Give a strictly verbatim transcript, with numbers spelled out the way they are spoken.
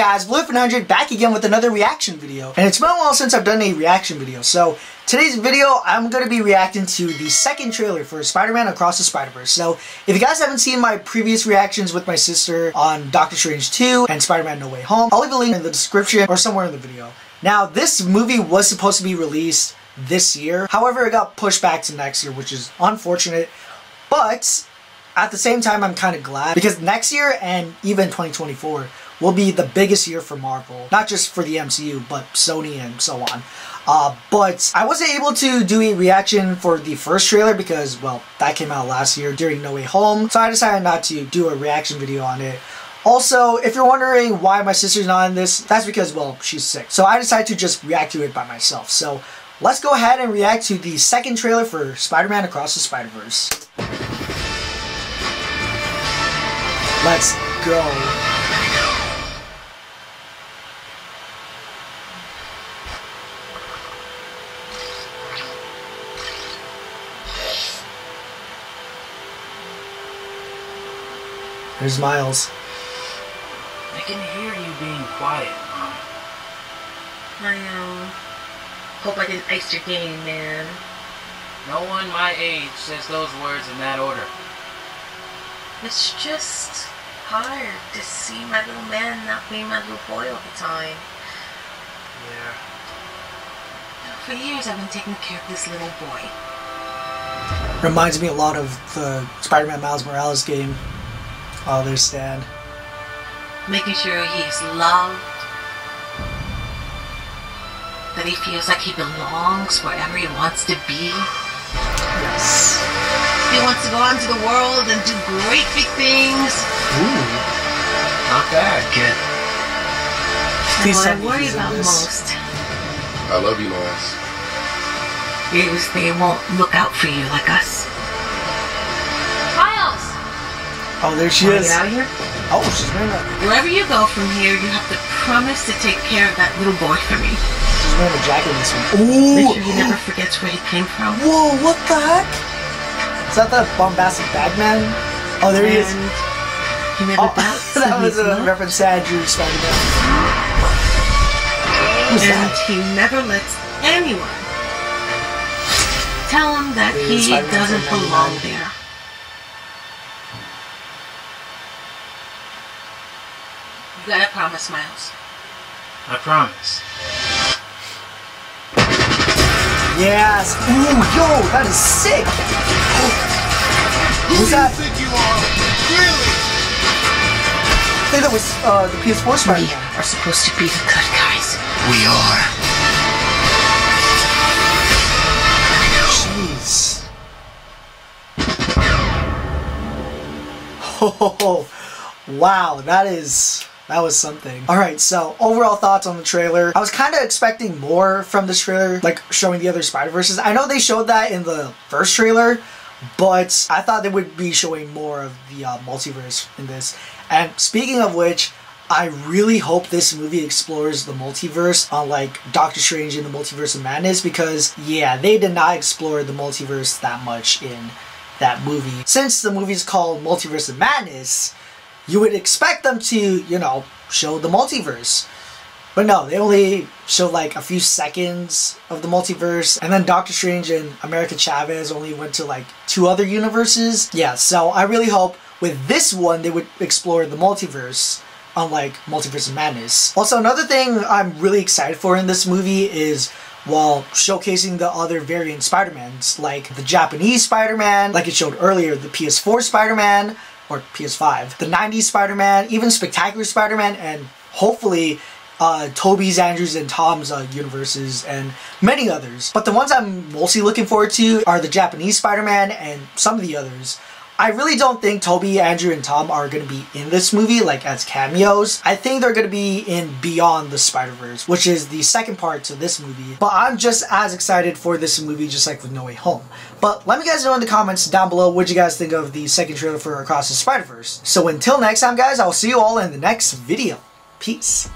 guys, blue W zero L f one hundred back again with another reaction video. And it's been a while since I've done a reaction video, so today's video I'm going to be reacting to the second trailer for Spider-Man Across the Spider-Verse. So if you guys haven't seen my previous reactions with my sister on Doctor Strange two and Spider-Man No Way Home, I'll leave a link in the description or somewhere in the video. Now, this movie was supposed to be released this year, however it got pushed back to next year, which is unfortunate, but at the same time I'm kind of glad, because next year and even twenty twenty-four will be the biggest year for Marvel, not just for the M C U but Sony and so on. Uh, but I wasn't able to do a reaction for the first trailer because, well, that came out last year during No Way Home, so I decided not to do a reaction video on it. Also, if you're wondering why my sister's not in this, that's because, well, she's sick, so I decided to just react to it by myself. So let's go ahead and react to the second trailer for Spider-Man Across the Spider-Verse. Let's go. There's Miles. I can hear you being quiet, Mom. I know. Hope I didn't ice your game, man. No one my age says those words in that order. It's just hard to see my little man not be my little boy all the time. Yeah. For years I've been taking care of this little boy. Reminds me a lot of the Spider-Man Miles Morales game. Oh, there's Stan. Making sure he's loved. That he feels like he belongs wherever he wants to be. Yes. He wants to go out into the world and do great big things. Ooh. Not bad, kid. That's what I worry about most. I love you, Miles. Is they won't look out for you like us. Miles! Oh, there she is. Get out of here? Oh, she's going up. Wherever you go from here, you have to promise to take care of that little boy for me. Wearing a jacket in this one. Ooh! Make sure he never forgets where he came from. Whoa, what the heck? Is that that bombastic Batman? Oh, there and he is. He never oh, that was a loved. reference to Andrew Spider-Man. And that? he never lets anyone tell him that Dude, he doesn't belong there. You gotta promise, Miles. I promise. Yes! Ooh, yo, that is sick! Who do you think you are? Really? I think that was uh, the P S four Spider-Man. We are supposed to be the good guys. We are. Jeez. Oh, wow, that is... that was something. Alright, so overall thoughts on the trailer. I was kind of expecting more from this trailer, like showing the other Spider-Verses. I know they showed that in the first trailer, but I thought they would be showing more of the uh, multiverse in this. And speaking of which, I really hope this movie explores the multiverse on like Doctor Strange in the Multiverse of Madness, because yeah, they did not explore the multiverse that much in that movie. Since the movie is called Multiverse of Madness, you would expect them to, you know, show the multiverse. But no, they only show like a few seconds of the multiverse. And then Doctor Strange and America Chavez only went to like two other universes. Yeah, so I really hope with this one they would explore the multiverse, unlike Multiverse of Madness. Also, another thing I'm really excited for in this movie is, while showcasing the other variant Spider-Mans, like the Japanese Spider-Man, like it showed earlier, the P S four Spider-Man, or P S five, the nineties Spider-Man, even Spectacular Spider-Man, and hopefully uh, Toby's, Andrew's, and Tom's uh, universes, and many others. But the ones I'm mostly looking forward to are the Japanese Spider-Man and some of the others. I really don't think Toby, Andrew, and Tom are going to be in this movie, like, as cameos. I think they're going to be in Beyond the Spider-Verse, which is the second part to this movie. But I'm just as excited for this movie, just like with No Way Home. But let me guys know in the comments down below what you guys think of the second trailer for Across the Spider-Verse. So until next time, guys, I'll see you all in the next video. Peace.